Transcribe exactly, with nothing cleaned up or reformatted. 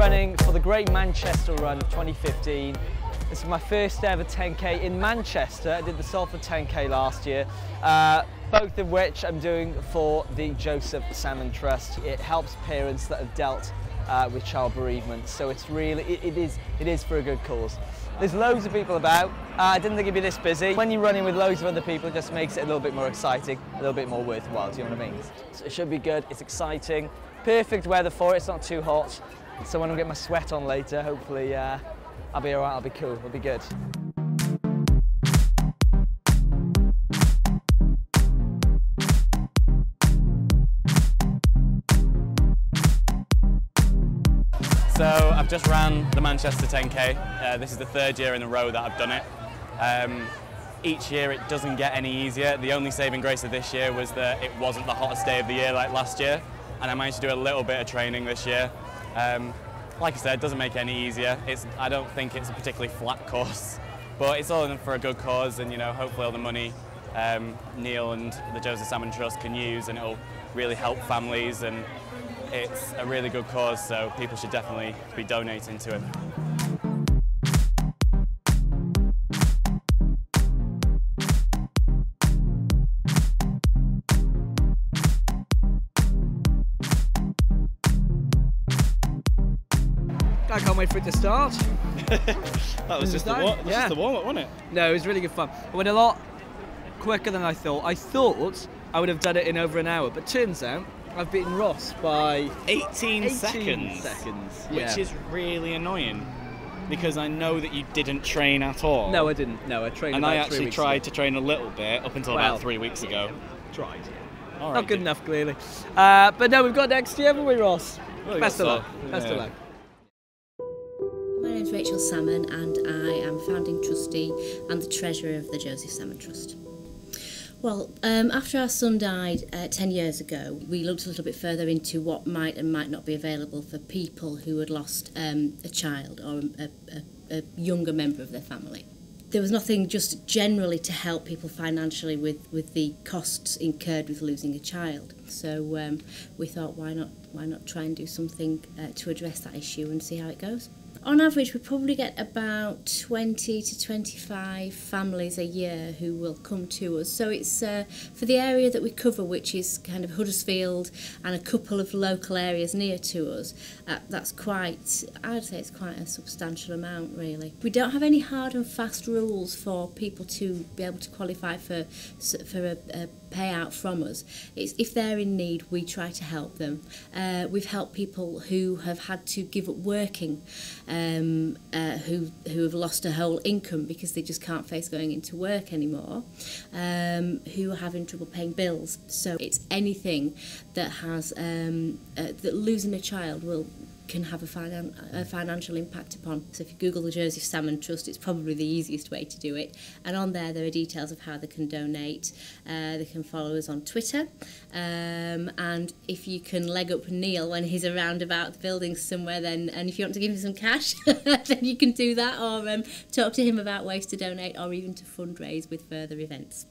running for the Great Manchester Run of twenty fifteen. This is my first ever ten K in Manchester. I did the Salford ten K last year, uh, both of which I'm doing for the Joseph Salmon Trust. It helps parents that have dealt uh, with child bereavement, so it's really, it, it, is, it is for a good cause. There's loads of people about. Uh, I didn't think it'd be this busy. When you're running with loads of other people, it just makes it a little bit more exciting, a little bit more worthwhile, do you know what I mean? So it should be good, it's exciting. Perfect weather for it, it's not too hot. So when I get my sweat on later, hopefully uh, I'll be all right, I'll be cool, it'll be good. So I've just ran the Manchester ten K. Uh, this is the third year in a row that I've done it. Um, each year it doesn't get any easier. The only saving grace of this year was that it wasn't the hottest day of the year like last year, and I managed to do a little bit of training this year. Um, like I said, it doesn't make it any easier. It's, I don't think it's a particularly flat course, but it's all for a good cause, and you know, hopefully all the money um, Neil and the Joseph Salmon Trust can use, and it'll really help families, and it's a really good cause, so people should definitely be donating to it. I can't wait for it to start. That was just the, war yeah. just the warm-up, wasn't it? No, it was really good fun. It went a lot quicker than I thought. I thought I would have done it in over an hour, but turns out I've beaten Ross by eighteen seconds, seconds. Yeah. Which is really annoying because I know that you didn't train at all. No, I didn't. No, I trained. And about I actually three weeks tried ago. to train a little bit up until well, about three weeks ago. Tried. Yeah. All right, Not good dude. enough, clearly. Uh, but no, we've got next year, haven't we, Ross? Well, we Best of luck. Yeah. Best of luck. My name's Rachel Salmon, and I am founding trustee and the treasurer of the Joseph Salmon Trust. Well, um, after our son died uh, ten years ago, we looked a little bit further into what might and might not be available for people who had lost um, a child or a, a, a younger member of their family. There was nothing just generally to help people financially with, with the costs incurred with losing a child. So um, we thought, why not, why not try and do something uh, to address that issue and see how it goes. On average, we probably get about twenty to twenty-five families a year who will come to us. So it's uh, for the area that we cover, which is kind of Huddersfield and a couple of local areas near to us, uh, that's quite, I'd say it's quite a substantial amount, really. We don't have any hard and fast rules for people to be able to qualify for, for a, a payout from us. It's, if they're in need, we try to help them. Uh, we've helped people who have had to give up working, um, uh, who, who have lost a whole income because they just can't face going into work anymore, um, who are having trouble paying bills. So it's anything that has, um, uh, that losing a child will can have a, finan a financial impact upon. So if you Google the Joseph Salmon Trust, it's probably the easiest way to do it. And on there, there are details of how they can donate. Uh, they can follow us on Twitter. Um, and if you can leg up Neil when he's around about the building somewhere, then, and if you want to give him some cash, then you can do that, or um, talk to him about ways to donate or even to fundraise with further events.